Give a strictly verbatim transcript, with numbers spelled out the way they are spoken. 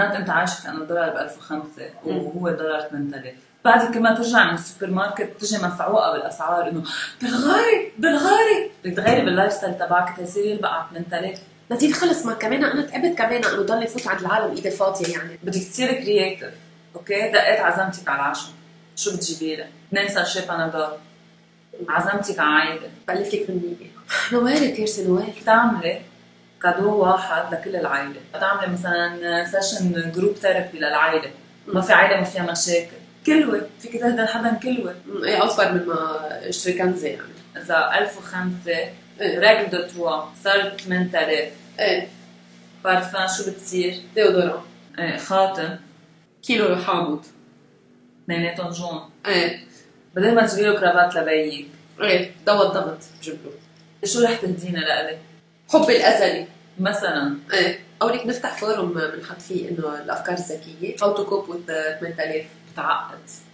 انت عايش كأنه الدولار ب ألف وخمسة وهو دولار ثمانية آلاف، بعدين كمان ترجع من السوبر ماركت تجي مفعوقه بالاسعار انه بالغالي بالغالي، بدك تغيري باللايف ستايل تبعك تصير يربح ثمانية آلاف. لكن خلص ما كمان انا تعبت كمان انه ضل يفوت عند العالم ايدي فاضيه، يعني بدك تصيري كرييتيف، اوكي؟ دقيت عزمتك على العشاء، شو بتجيبي لها؟ اثنين ساشي بانادول، عزمتك عايده، بألف لك بالمية. نوال كارثه نوال، بتعملي كادو واحد لكل العائله، بتعملي مثلا سيشن جروب ثيرابي للعائله، ما في عائله ما فيها مشاكل، كلوه فيك تهدى لحدا كلوه، ايه اوفر مما اشتري كنزه يعني. اذا ألف وخمسة راجل دو توا صارت ثمانية آلاف، ايه بارفان شو بتصير؟ ديودوران، ايه خاتم كيلو حامض اثنيناتهم جون، ايه بدل ما تجيبي له كرافات لبيك، ايه ضوى الضغط بجيب له. شو رح تهدينا لإلي؟ حبي الازلي مثلا، ايه او ليك نفتح فورم بنحط فيه انه الافكار الذكيه، هاو تو كوب وذ ثمانية آلاف. بتعقد